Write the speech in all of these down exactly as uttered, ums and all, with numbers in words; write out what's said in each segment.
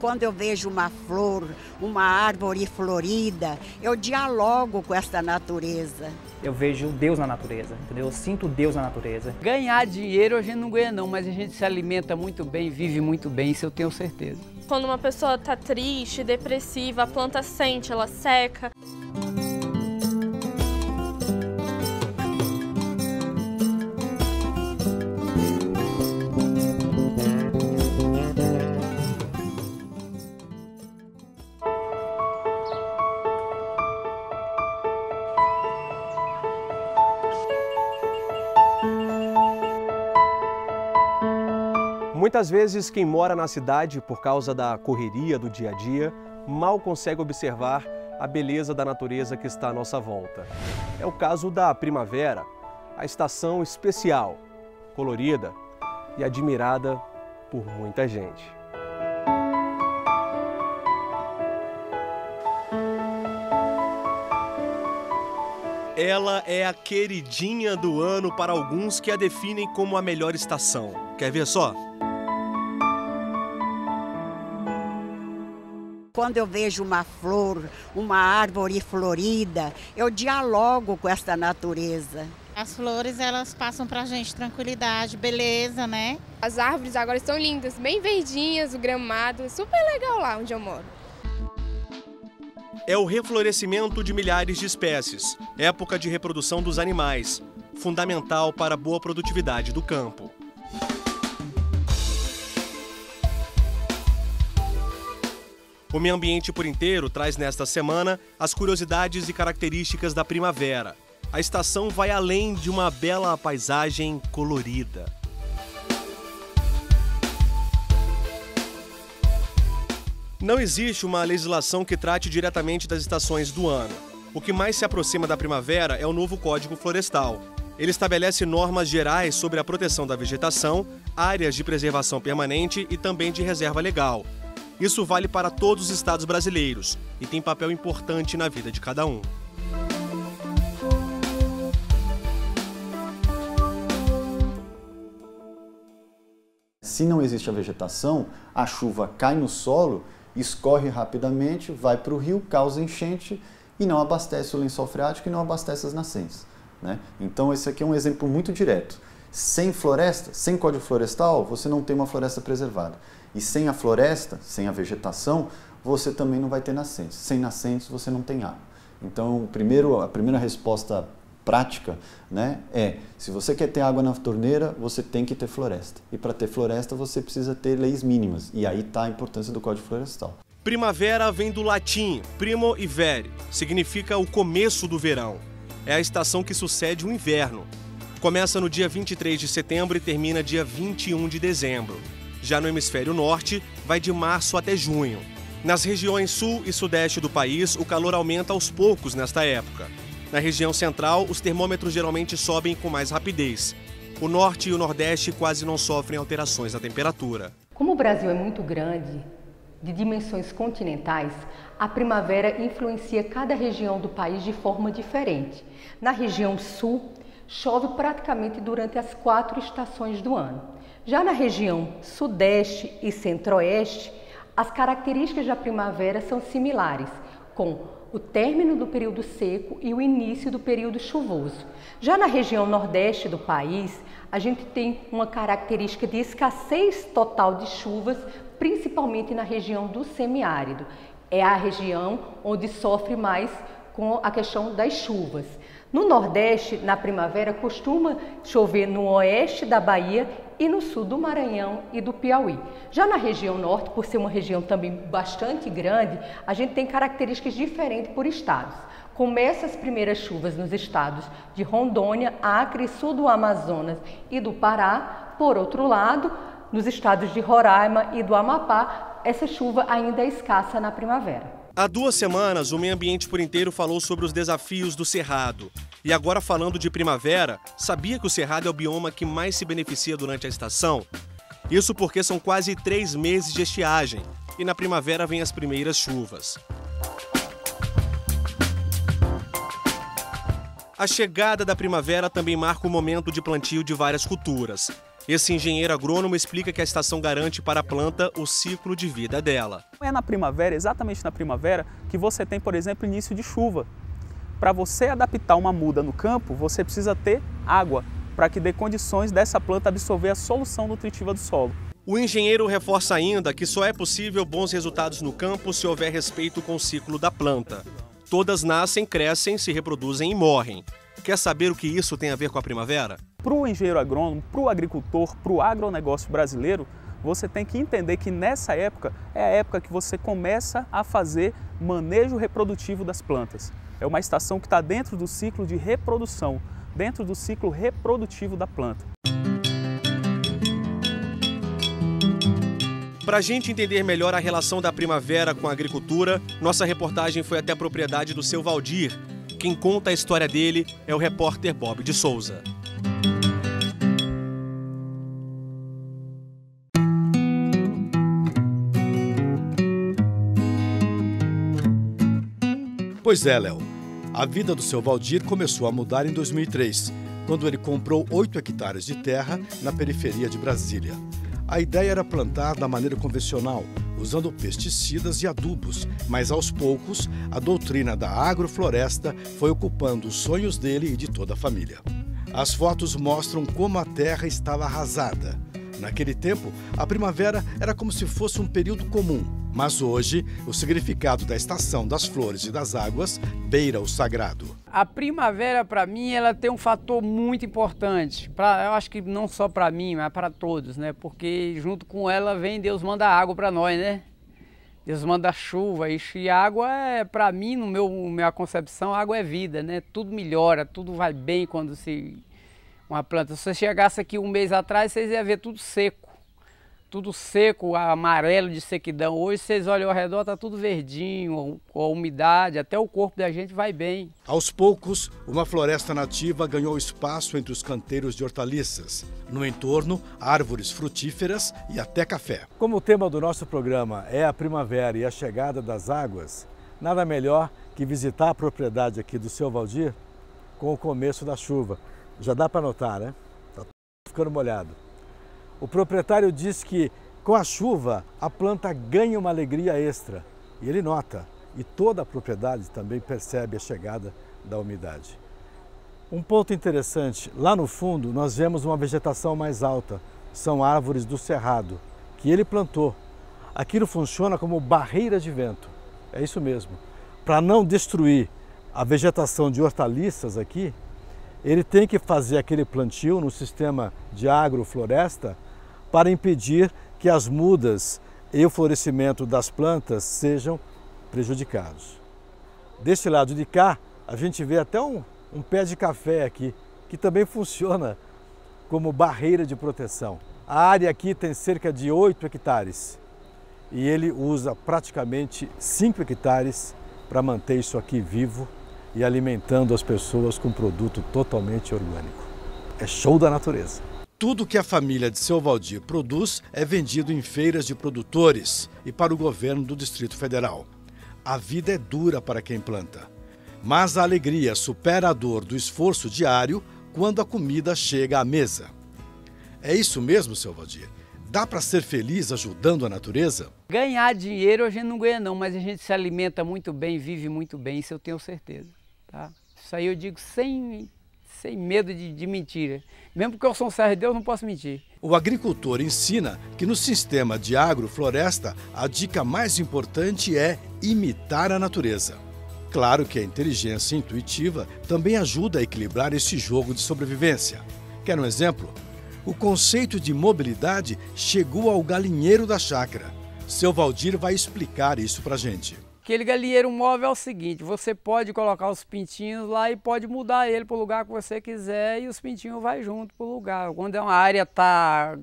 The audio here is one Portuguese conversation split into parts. Quando eu vejo uma flor, uma árvore florida, eu dialogo com essa natureza. Eu vejo Deus na natureza, entendeu? Eu sinto Deus na natureza. Ganhar dinheiro a gente não ganha não, mas a gente se alimenta muito bem, vive muito bem, isso eu tenho certeza. Quando uma pessoa está triste, depressiva, a planta sente, ela seca. Muitas vezes quem mora na cidade, por causa da correria do dia a dia, mal consegue observar a beleza da natureza que está à nossa volta. É o caso da primavera, a estação especial, colorida e admirada por muita gente. Ela é a queridinha do ano para alguns que a definem como a melhor estação. Quer ver só? Quando eu vejo uma flor, uma árvore florida, eu dialogo com essa natureza. As flores, elas passam pra gente tranquilidade, beleza, né? As árvores agora estão lindas, bem verdinhas, o gramado, é super legal lá onde eu moro. É o reflorescimento de milhares de espécies, época de reprodução dos animais, fundamental para a boa produtividade do campo. O Meio Ambiente por Inteiro traz nesta semana as curiosidades e características da primavera. A estação vai além de uma bela paisagem colorida. Não existe uma legislação que trate diretamente das estações do ano. O que mais se aproxima da primavera é o novo Código Florestal. Ele estabelece normas gerais sobre a proteção da vegetação, áreas de preservação permanente e também de reserva legal. Isso vale para todos os estados brasileiros e tem papel importante na vida de cada um. Se não existe a vegetação, a chuva cai no solo, escorre rapidamente, vai para o rio, causa enchente e não abastece o lençol freático e não abastece as nascentes, né? Então esse aqui é um exemplo muito direto. Sem floresta, sem código florestal, você não tem uma floresta preservada. E sem a floresta, sem a vegetação, você também não vai ter nascentes. Sem nascentes, você não tem água. Então, o primeiro, a primeira resposta prática, né, é, se você quer ter água na torneira, você tem que ter floresta. E para ter floresta, você precisa ter leis mínimas. E aí está a importância do Código Florestal. Primavera vem do latim, primo e vere. Significa o começo do verão. É a estação que sucede o inverno. Começa no dia vinte e três de setembro e termina dia vinte e um de dezembro. Já no hemisfério norte, vai de março até junho. Nas regiões sul e sudeste do país, o calor aumenta aos poucos nesta época. Na região central, os termômetros geralmente sobem com mais rapidez. O norte e o nordeste quase não sofrem alterações na temperatura. Como o Brasil é muito grande, de dimensões continentais, a primavera influencia cada região do país de forma diferente. Na região sul, chove praticamente durante as quatro estações do ano. Já na região sudeste e centro-oeste, as características da primavera são similares, com o término do período seco e o início do período chuvoso. Já na região nordeste do país, a gente tem uma característica de escassez total de chuvas, principalmente na região do semiárido. É a região onde sofre mais com a questão das chuvas. No Nordeste, na primavera, costuma chover no oeste da Bahia e no sul do Maranhão e do Piauí. Já na região norte, por ser uma região também bastante grande, a gente tem características diferentes por estados. Começa as primeiras chuvas nos estados de Rondônia, Acre, sul do Amazonas e do Pará. Por outro lado, nos estados de Roraima e do Amapá, essa chuva ainda é escassa na primavera. Há duas semanas, o Meio Ambiente por Inteiro falou sobre os desafios do cerrado. E agora, falando de primavera, sabia que o cerrado é o bioma que mais se beneficia durante a estação? Isso porque são quase três meses de estiagem e na primavera vêm as primeiras chuvas. A chegada da primavera também marca o momento de plantio de várias culturas. Esse engenheiro agrônomo explica que a estação garante para a planta o ciclo de vida dela. É na primavera, exatamente na primavera, que você tem, por exemplo, início de chuva. Para você adaptar uma muda no campo, você precisa ter água, para que dê condições dessa planta absorver a solução nutritiva do solo. O engenheiro reforça ainda que só é possível bons resultados no campo se houver respeito com o ciclo da planta. Todas nascem, crescem, se reproduzem e morrem. Quer saber o que isso tem a ver com a primavera? Para o engenheiro agrônomo, para o agricultor, para o agronegócio brasileiro, você tem que entender que nessa época é a época que você começa a fazer manejo reprodutivo das plantas. É uma estação que está dentro do ciclo de reprodução, dentro do ciclo reprodutivo da planta. Para a gente entender melhor a relação da primavera com a agricultura, nossa reportagem foi até a propriedade do seu Valdir. Quem conta a história dele é o repórter Bob de Souza. Pois é, Léo. A vida do seu Valdir começou a mudar em dois mil e três, quando ele comprou oito hectares de terra na periferia de Brasília. A ideia era plantar da maneira convencional, usando pesticidas e adubos, mas aos poucos a doutrina da agrofloresta foi ocupando os sonhos dele e de toda a família. As fotos mostram como a terra estava arrasada. Naquele tempo, a primavera era como se fosse um período comum, mas hoje o significado da estação das flores e das águas beira o sagrado. A primavera, para mim, ela tem um fator muito importante. Pra, eu acho que não só para mim, mas para todos, né? Porque junto com ela vem Deus manda água para nós, né? Deus manda chuva. E água, é, para mim, no meu minha concepção, água é vida, né? Tudo melhora, tudo vai bem quando se uma planta. Se você chegasse aqui um mês atrás, vocês iam ver tudo seco. Tudo seco, amarelo de sequidão. Hoje vocês olham ao redor, está tudo verdinho, com a umidade, até o corpo da gente vai bem. Aos poucos, uma floresta nativa ganhou espaço entre os canteiros de hortaliças. No entorno, árvores frutíferas e até café. Como o tema do nosso programa é a primavera e a chegada das águas, nada melhor que visitar a propriedade aqui do seu Valdir com o começo da chuva. Já dá para notar, né? Está ficando molhado. O proprietário diz que, com a chuva, a planta ganha uma alegria extra. E ele nota, e toda a propriedade também percebe a chegada da umidade. Um ponto interessante, lá no fundo nós vemos uma vegetação mais alta. São árvores do cerrado, que ele plantou. Aquilo funciona como barreira de vento. É isso mesmo. Para não destruir a vegetação de hortaliças aqui, ele tem que fazer aquele plantio no sistema de agrofloresta para impedir que as mudas e o florescimento das plantas sejam prejudicados. Deste lado de cá, a gente vê até um, um pé de café aqui, que também funciona como barreira de proteção. A área aqui tem cerca de oito hectares e ele usa praticamente cinco hectares para manter isso aqui vivo e alimentando as pessoas com produto totalmente orgânico. É show da natureza. Tudo que a família de seu Valdir produz é vendido em feiras de produtores e para o governo do Distrito Federal. A vida é dura para quem planta, mas a alegria supera a dor do esforço diário quando a comida chega à mesa. É isso mesmo, seu Valdir? Dá para ser feliz ajudando a natureza? Ganhar dinheiro a gente não ganha não, mas a gente se alimenta muito bem, vive muito bem, isso eu tenho certeza. Tá? Isso aí eu digo sem, sem medo de, de mentira. Mesmo porque eu sou um servo de Deus, não posso mentir. O agricultor ensina que no sistema de agrofloresta, a dica mais importante é imitar a natureza. Claro que a inteligência intuitiva também ajuda a equilibrar esse jogo de sobrevivência. Quer um exemplo? O conceito de mobilidade chegou ao galinheiro da chácara. Seu Valdir vai explicar isso pra gente. Aquele galinheiro móvel é o seguinte, você pode colocar os pintinhos lá e pode mudar ele para o lugar que você quiser e os pintinhos vão junto para o lugar. Quando é uma área tá,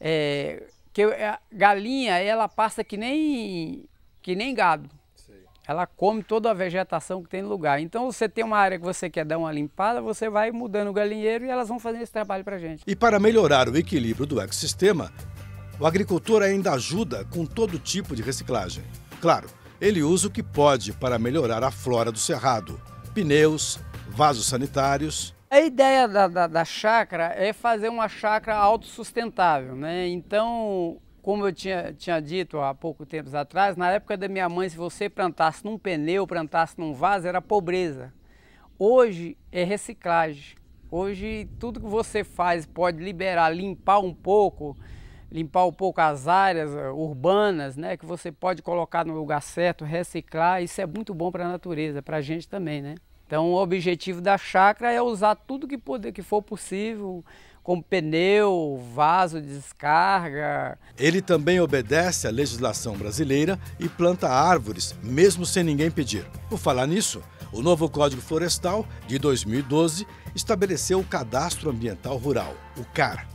é, que a galinha ela passa que nem, que nem gado. Sim. Ela come toda a vegetação que tem no lugar. Então você tem uma área que você quer dar uma limpada, você vai mudando o galinheiro e elas vão fazer esse trabalho pra gente. E para melhorar o equilíbrio do ecossistema, o agricultor ainda ajuda com todo tipo de reciclagem. Claro, ele usa o que pode para melhorar a flora do cerrado. Pneus, vasos sanitários, A ideia da, da, da chácara é fazer uma chácara autossustentável, né? Então, como eu tinha, tinha dito há pouco tempo atrás, na época da minha mãe, se você plantasse num pneu, plantasse num vaso, era pobreza. Hoje é reciclagem. Hoje tudo que você faz pode liberar, limpar um pouco, limpar um pouco as áreas urbanas, né? Que você pode colocar no lugar certo, reciclar. Isso é muito bom para a natureza, para a gente também, né? Então, o objetivo da chácara é usar tudo que, poder, que for possível, como pneu, vaso de descarga. Ele também obedece à legislação brasileira e planta árvores, mesmo sem ninguém pedir. Por falar nisso, o novo Código Florestal, de dois mil e doze, estabeleceu o Cadastro Ambiental Rural, o C A R,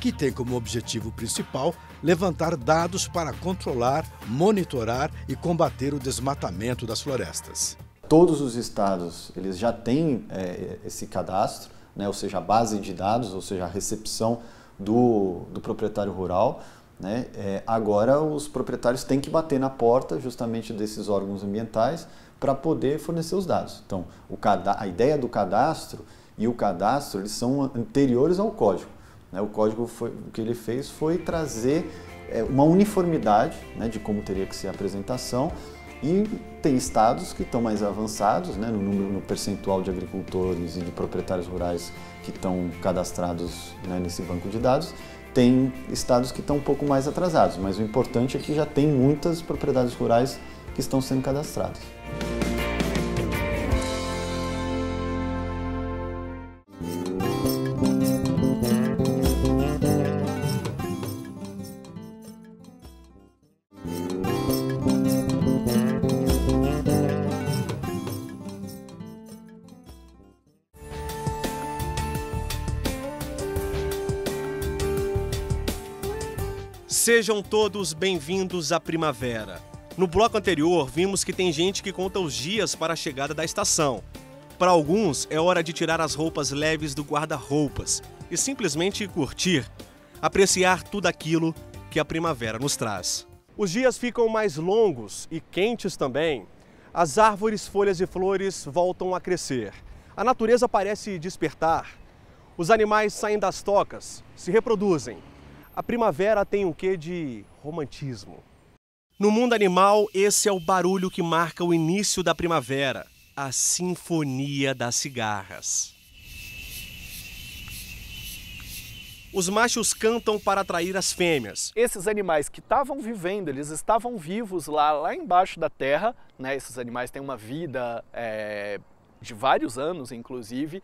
que tem como objetivo principal levantar dados para controlar, monitorar e combater o desmatamento das florestas. Todos os estados eles já têm é, esse cadastro, né, ou seja, a base de dados, ou seja, a recepção do, do proprietário rural. Né, é, agora os proprietários têm que bater na porta justamente desses órgãos ambientais para poder fornecer os dados. Então, o a ideia do cadastro e o cadastro eles são anteriores ao código. Né, o código foi, o que ele fez foi trazer é, uma uniformidade, né, de como teria que ser a apresentação. E tem estados que estão mais avançados, né, no número, no percentual de agricultores e de proprietários rurais que estão cadastrados, né, nesse banco de dados. Tem estados que estão um pouco mais atrasados, mas o importante é que já tem muitas propriedades rurais que estão sendo cadastradas. Sejam todos bem-vindos à primavera. No bloco anterior, vimos que tem gente que conta os dias para a chegada da estação. Para alguns, é hora de tirar as roupas leves do guarda-roupas e simplesmente curtir, apreciar tudo aquilo que a primavera nos traz. Os dias ficam mais longos e quentes também. As árvores, folhas e flores voltam a crescer. A natureza parece despertar. Os animais saem das tocas, se reproduzem. A primavera tem um quê de romantismo. No mundo animal, esse é o barulho que marca o início da primavera, a sinfonia das cigarras. Os machos cantam para atrair as fêmeas. Esses animais que estavam vivendo, eles estavam vivos lá, lá embaixo da terra, né? Esses animais têm uma vida é, de vários anos, inclusive,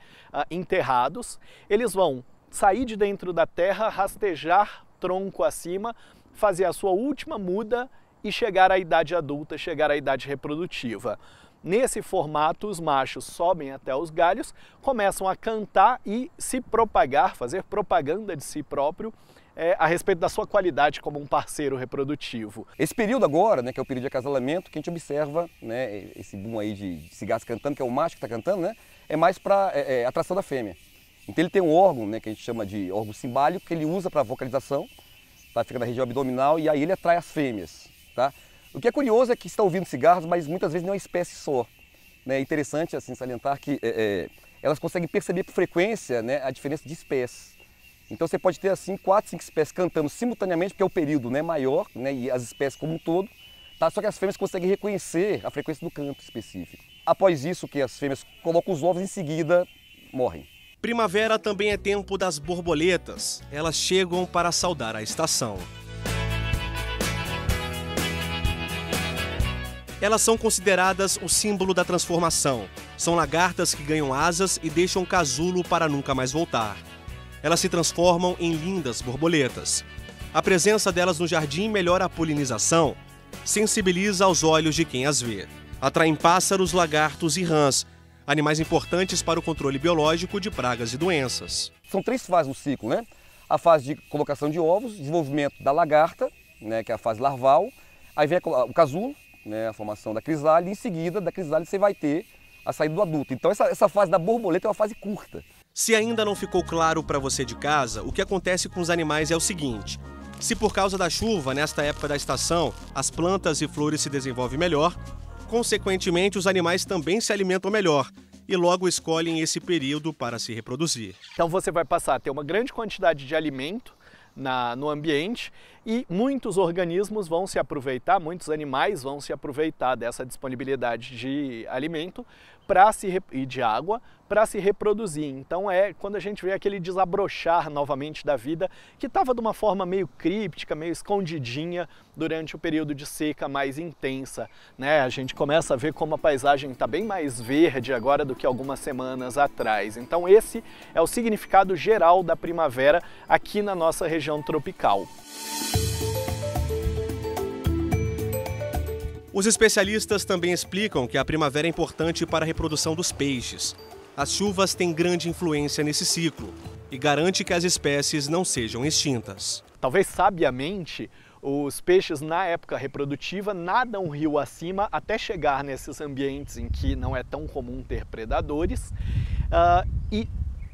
enterrados. Eles vão sair de dentro da terra, rastejar tronco acima, fazer a sua última muda e chegar à idade adulta, chegar à idade reprodutiva. Nesse formato, os machos sobem até os galhos, começam a cantar e se propagar, fazer propaganda de si próprio é, a respeito da sua qualidade como um parceiro reprodutivo. Esse período agora, né, que é o período de acasalamento, que a gente observa, né, esse boom aí de cigarros cantando, que é o macho que está cantando, né, é mais para é, é, atração da fêmea. Então ele tem um órgão, né, que a gente chama de órgão simbálico, que ele usa para vocalização, tá? Fica na região abdominal e aí ele atrai as fêmeas. Tá? O que é curioso é que está ouvindo cigarros, mas muitas vezes não é uma espécie só. Né? É interessante assim, salientar que é, é, elas conseguem perceber por frequência, né, a diferença de espécies. Então você pode ter assim quatro, cinco espécies cantando simultaneamente, porque é o período, né, maior, né, e as espécies como um todo, tá? Só que as fêmeas conseguem reconhecer a frequência do canto específico. Após isso, que as fêmeas colocam os ovos e em seguida morrem. Primavera também é tempo das borboletas. Elas chegam para saudar a estação. Elas são consideradas o símbolo da transformação. São lagartas que ganham asas e deixam casulo para nunca mais voltar. Elas se transformam em lindas borboletas. A presença delas no jardim melhora a polinização, sensibiliza aos olhos de quem as vê. Atraem pássaros, lagartos e rãs, animais importantes para o controle biológico de pragas e doenças. São três fases no ciclo, né? A fase de colocação de ovos, desenvolvimento da lagarta, né, que é a fase larval, aí vem o casulo, né, a formação da crisálide, e em seguida da crisálide você vai ter a saída do adulto. Então essa, essa fase da borboleta é uma fase curta. Se ainda não ficou claro para você de casa, o que acontece com os animais é o seguinte. Se por causa da chuva, nesta época da estação, as plantas e flores se desenvolvem melhor, consequentemente, os animais também se alimentam melhor e logo escolhem esse período para se reproduzir. Então você vai passar a ter uma grande quantidade de alimento na, no ambiente e muitos organismos vão se aproveitar, muitos animais vão se aproveitar dessa disponibilidade de alimento para se, e de água para se reproduzir. Então é quando a gente vê aquele desabrochar novamente da vida que estava de uma forma meio críptica, meio escondidinha durante o período de seca mais intensa, né? A gente começa a ver como a paisagem está bem mais verde agora do que algumas semanas atrás. Então esse é o significado geral da primavera aqui na nossa região tropical. Os especialistas também explicam que a primavera é importante para a reprodução dos peixes. As chuvas têm grande influência nesse ciclo e garante que as espécies não sejam extintas. Talvez sabiamente, os peixes na época reprodutiva nadam rio acima até chegar nesses ambientes em que não é tão comum ter predadores uh, e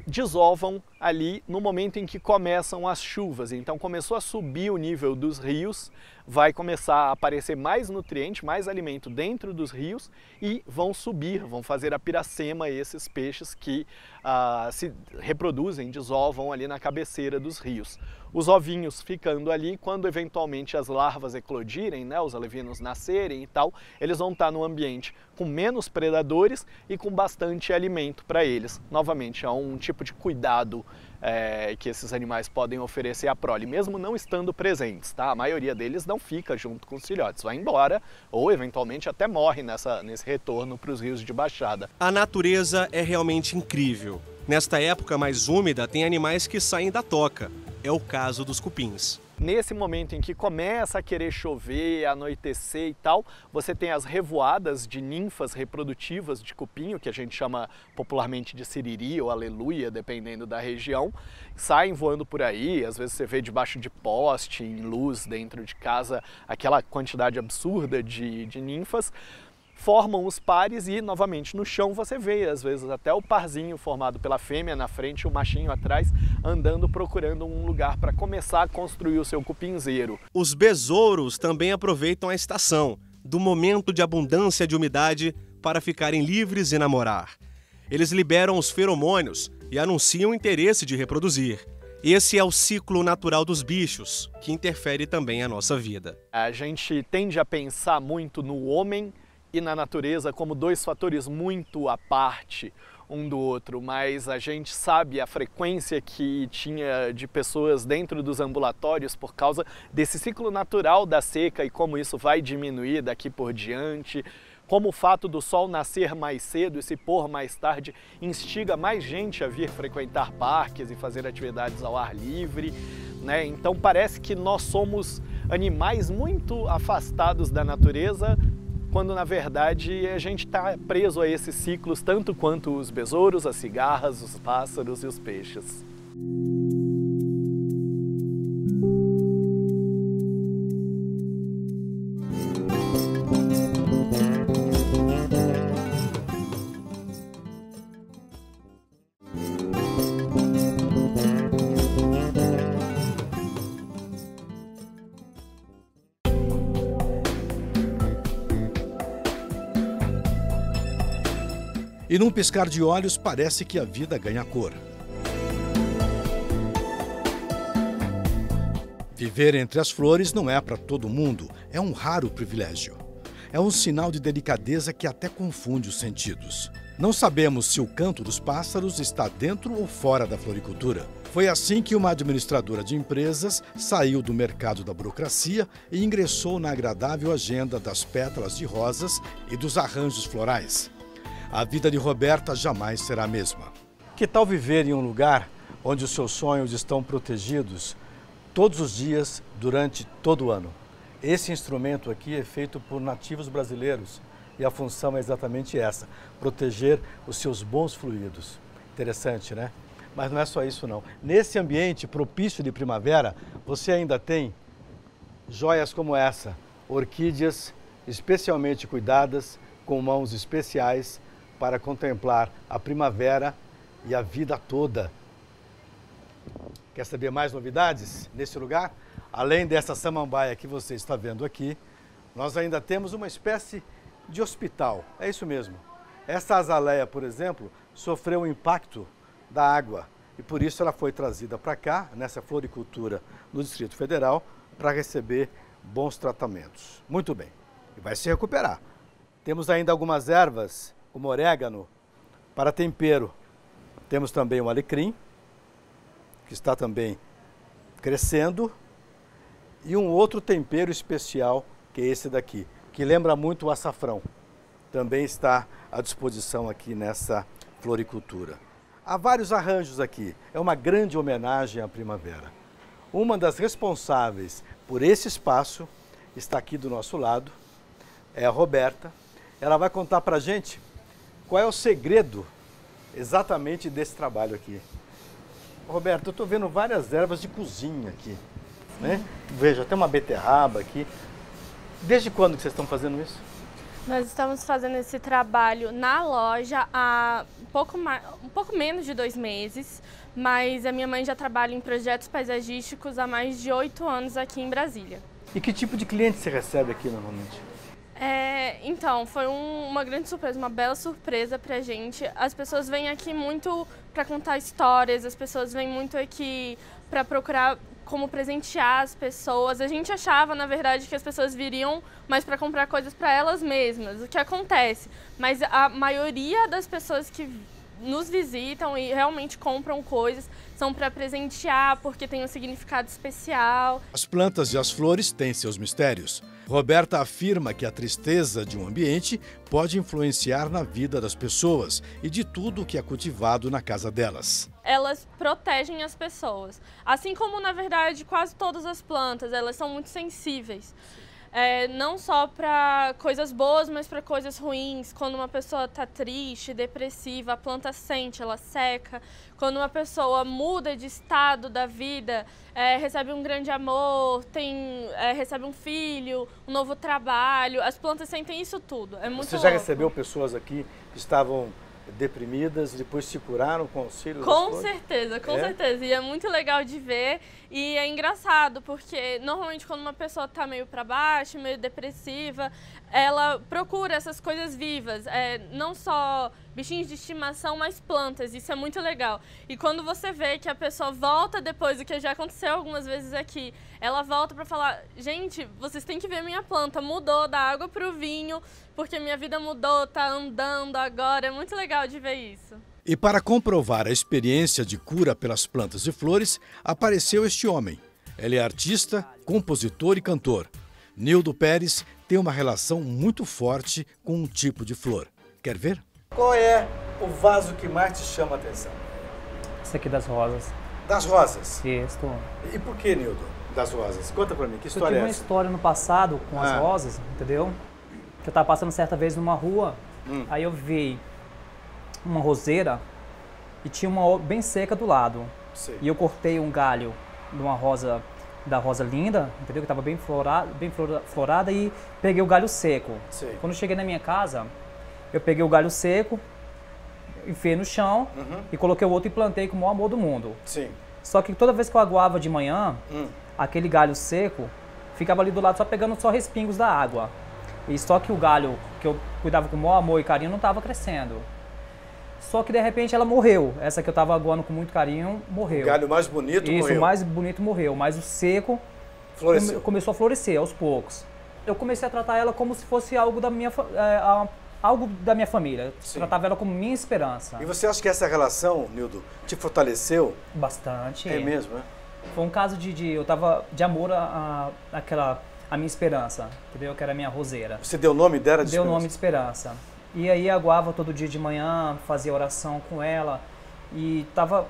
desovam ali no momento em que começam as chuvas. Então começou a subir o nível dos rios, vai começar a aparecer mais nutriente, mais alimento dentro dos rios e vão subir, vão fazer a piracema esses peixes que ah, se reproduzem, desovam ali na cabeceira dos rios. Os ovinhos ficando ali, quando eventualmente as larvas eclodirem, né, os alevinos nascerem e tal, eles vão estar num ambiente com menos predadores e com bastante alimento para eles. Novamente, é um tipo de cuidado É, que esses animais podem oferecer à prole, mesmo não estando presentes, tá? A maioria deles não fica junto com os filhotes, vai embora ou eventualmente até morre nessa, nesse retorno para os rios de baixada. A natureza é realmente incrível. Nesta época mais úmida, tem animais que saem da toca. É o caso dos cupins. Nesse momento em que começa a querer chover, anoitecer e tal, você tem as revoadas de ninfas reprodutivas de cupim, que a gente chama popularmente de siriri ou aleluia, dependendo da região. Saem voando por aí, às vezes você vê debaixo de poste, em luz, dentro de casa, aquela quantidade absurda de, de ninfas. Formam os pares e, novamente, no chão você vê, às vezes, até o parzinho formado pela fêmea na frente e o machinho atrás, andando procurando um lugar para começar a construir o seu cupinzeiro. Os besouros também aproveitam a estação, do momento de abundância de umidade, para ficarem livres e namorar. Eles liberam os feromônios e anunciam interesse de reproduzir. Esse é o ciclo natural dos bichos, que interfere também a nossa vida. A gente tende a pensar muito no homem e na natureza como dois fatores muito à parte um do outro, mas a gente sabe a frequência que tinha de pessoas dentro dos ambulatórios por causa desse ciclo natural da seca e como isso vai diminuir daqui por diante, como o fato do sol nascer mais cedo e se pôr mais tarde instiga mais gente a vir frequentar parques e fazer atividades ao ar livre, né? Então parece que nós somos animais muito afastados da natureza, quando na verdade a gente está preso a esses ciclos, tanto quanto os besouros, as cigarras, os pássaros e os peixes. E num piscar de olhos, parece que a vida ganha cor. Viver entre as flores não é para todo mundo, é um raro privilégio. É um sinal de delicadeza que até confunde os sentidos. Não sabemos se o canto dos pássaros está dentro ou fora da floricultura. Foi assim que uma administradora de empresas saiu do mercado da burocracia e ingressou na agradável agenda das pétalas de rosas e dos arranjos florais. A vida de Roberta jamais será a mesma. Que tal viver em um lugar onde os seus sonhos estão protegidos todos os dias, durante todo o ano? Esse instrumento aqui é feito por nativos brasileiros e a função é exatamente essa, proteger os seus bons fluidos. Interessante, né? Mas não é só isso, não. Nesse ambiente propício de primavera, você ainda tem joias como essa, orquídeas especialmente cuidadas, com mãos especiais, para contemplar a primavera e a vida toda. Quer saber mais novidades nesse lugar? Além dessa samambaia que você está vendo aqui, nós ainda temos uma espécie de hospital. É isso mesmo. Essa azaleia, por exemplo, sofreu o impacto da água e por isso ela foi trazida para cá, nessa floricultura no Distrito Federal, para receber bons tratamentos. Muito bem, e vai se recuperar. Temos ainda algumas ervas, como orégano, para tempero. Temos também o alecrim, que está também crescendo, e um outro tempero especial, que é esse daqui, que lembra muito o açafrão. Também está à disposição aqui nessa floricultura. Há vários arranjos aqui, é uma grande homenagem à primavera. Uma das responsáveis por esse espaço está aqui do nosso lado, é a Roberta. Ela vai contar para a gente qual é o segredo exatamente desse trabalho aqui. Roberta, eu estou vendo várias ervas de cozinha aqui, né? Vejo até uma beterraba aqui. Desde quando que vocês estão fazendo isso? Nós estamos fazendo esse trabalho na loja há um pouco, mais, um pouco menos de dois meses, mas a minha mãe já trabalha em projetos paisagísticos há mais de oito anos aqui em Brasília. E que tipo de cliente você recebe aqui normalmente? É, então, foi um, uma grande surpresa, uma bela surpresa pra gente. As pessoas vêm aqui muito para contar histórias, as pessoas vêm muito aqui para procurar como presentear as pessoas. A gente achava, na verdade, que as pessoas viriam mais para comprar coisas para elas mesmas, o que acontece. Mas a maioria das pessoas que nos visitam e realmente compram coisas são para presentear, porque tem um significado especial. As plantas e as flores têm seus mistérios. Roberta afirma que a tristeza de um ambiente pode influenciar na vida das pessoas e de tudo o que é cultivado na casa delas. Elas protegem as pessoas, assim como, na verdade, quase todas as plantas, elas são muito sensíveis. É, não só para coisas boas, mas para coisas ruins. Quando uma pessoa está triste, depressiva, a planta sente, ela seca. Quando uma pessoa muda de estado da vida, é, recebe um grande amor, tem, é, recebe um filho, um novo trabalho, as plantas sentem isso tudo. É muito Você já louco. recebeu pessoas aqui que estavam deprimidas, depois se curaram com auxílio? Com certeza, com é? certeza. E é muito legal de ver. E é engraçado, porque normalmente quando uma pessoa está meio para baixo, meio depressiva, ela procura essas coisas vivas. É, não só bichinhos de estimação, mas plantas. Isso é muito legal. E quando você vê que a pessoa volta depois, o que já aconteceu algumas vezes aqui, ela volta para falar, gente, vocês têm que ver minha planta. Mudou da água para o vinho, porque minha vida mudou, tá andando agora. É muito legal de ver isso. E para comprovar a experiência de cura pelas plantas e flores, apareceu este homem. Ele é artista, compositor e cantor. Nildo Pérez tem uma relação muito forte com um tipo de flor. Quer ver? Qual é o vaso que mais te chama a atenção? Esse aqui das rosas. Das rosas? Isso. E por que, Nildo, das rosas? Conta pra mim, que história é essa? Eu tive uma história no passado com ah. as rosas, entendeu? Que eu tava passando certa vez numa rua, hum. aí eu vi uma roseira e tinha uma bem seca do lado. Sim. E eu cortei um galho de uma rosa, da rosa linda, entendeu? Que tava bem florada, bem florada e peguei o galho seco. Sim. Quando eu cheguei na minha casa, eu peguei o galho seco, enfiei no chão uhum. e coloquei o outro e plantei com o maior amor do mundo. Sim. Só que toda vez que eu aguava de manhã, hum. aquele galho seco ficava ali do lado só pegando só respingos da água. E só que o galho que eu cuidava com o maior amor e carinho não estava crescendo. Só que de repente ela morreu. Essa que eu estava aguando com muito carinho morreu. O galho mais bonito Isso, morreu. Isso, o mais bonito morreu, mas o seco come, começou a florescer aos poucos. Eu comecei a tratar ela como se fosse algo da minha é, a, algo da minha família. Sim. Tratava ela como minha esperança. E você acha que essa relação, Nildo, te fortaleceu? Bastante. É mesmo, né? Foi um caso de, de eu tava de amor a, a aquela a minha esperança, entendeu? Que era a minha roseira. Você deu o nome dela de Deu o nome de Esperança. E aí aguava todo dia de manhã, fazia oração com ela e tava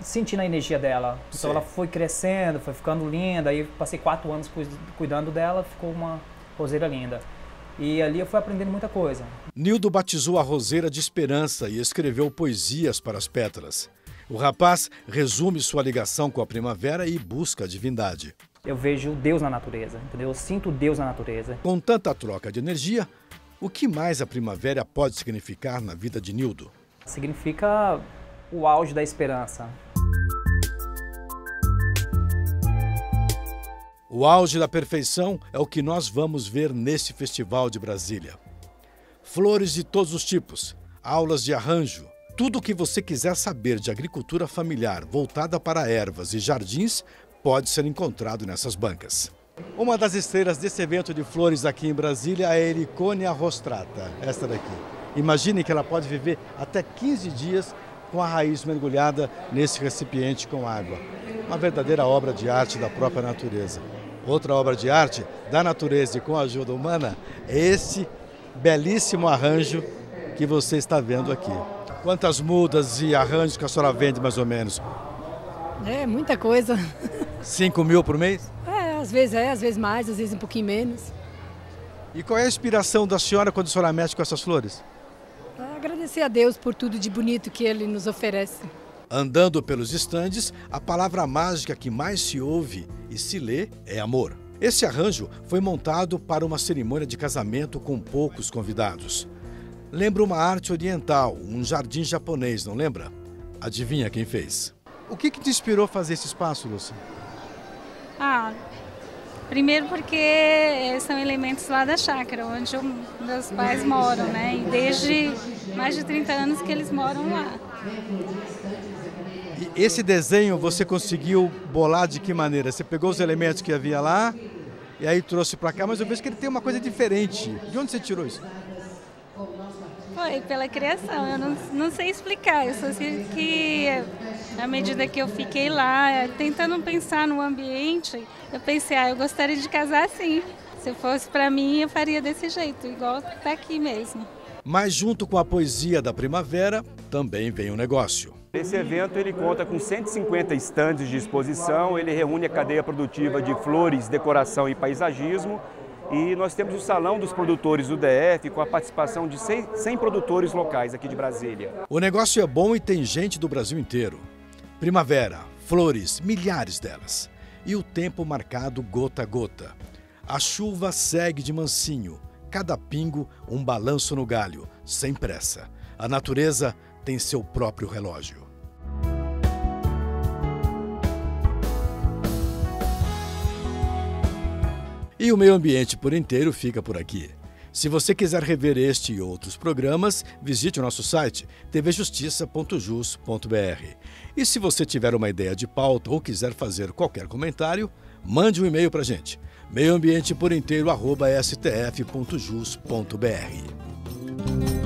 sentindo a energia dela. Então Sim. ela foi crescendo, foi ficando linda. Aí passei quatro anos cuidando dela, ficou uma roseira linda. E ali eu fui aprendendo muita coisa. Nildo batizou a roseira de Esperança e escreveu poesias para as pétalas. O rapaz resume sua ligação com a primavera e busca a divindade. Eu vejo Deus na natureza, entendeu? Eu sinto Deus na natureza. Com tanta troca de energia, o que mais a primavera pode significar na vida de Nildo? Significa o auge da esperança. O auge da perfeição é o que nós vamos ver nesse Festival de Brasília. Flores de todos os tipos, aulas de arranjo. Tudo o que você quiser saber de agricultura familiar voltada para ervas e jardins pode ser encontrado nessas bancas. Uma das estrelas desse evento de flores aqui em Brasília é a Helicônia rostrata, esta daqui. Imagine que ela pode viver até quinze dias com a raiz mergulhada nesse recipiente com água. Uma verdadeira obra de arte da própria natureza. Outra obra de arte da natureza e com a ajuda humana é esse belíssimo arranjo que você está vendo aqui. Quantas mudas e arranjos que a senhora vende mais ou menos? É, muita coisa. cinco mil por mês? É, às vezes é, às vezes mais, às vezes um pouquinho menos. E qual é a inspiração da senhora quando a senhora mexe com essas flores? Agradecer a Deus por tudo de bonito que Ele nos oferece. Andando pelos estandes, a palavra mágica que mais se ouve e se lê é amor. Esse arranjo foi montado para uma cerimônia de casamento com poucos convidados. Lembra uma arte oriental, um jardim japonês, não lembra? Adivinha quem fez? O que que te inspirou a fazer esse espaço, Lúcia? Ah, primeiro porque são elementos lá da chácara, onde meus pais moram, né? E desde mais de trinta anos que eles moram lá. E esse desenho você conseguiu bolar de que maneira? Você pegou os elementos que havia lá e aí trouxe para cá, mas eu vejo que ele tem uma coisa diferente. De onde você tirou isso? Foi pela criação, eu não, não sei explicar, eu só sei que à medida que eu fiquei lá, tentando pensar no ambiente, eu pensei, ah, eu gostaria de casar assim. Se fosse para mim, eu faria desse jeito, igual tá aqui mesmo. Mas junto com a poesia da primavera, também vem o negócio. Esse evento ele conta com cento e cinquenta estandes de exposição, ele reúne a cadeia produtiva de flores, decoração e paisagismo. E nós temos o Salão dos Produtores do D F com a participação de cem produtores locais aqui de Brasília. O negócio é bom e tem gente do Brasil inteiro. Primavera, flores, milhares delas. E o tempo marcado gota a gota. A chuva segue de mansinho. Cada pingo, um balanço no galho, sem pressa. A natureza tem seu próprio relógio. E o Meio Ambiente por Inteiro fica por aqui. Se você quiser rever este e outros programas, visite o nosso site tv justiça ponto jus ponto br. E se você tiver uma ideia de pauta ou quiser fazer qualquer comentário, mande um e-mail para a gente. meioambienteporinteiro arroba s t f ponto jus ponto br.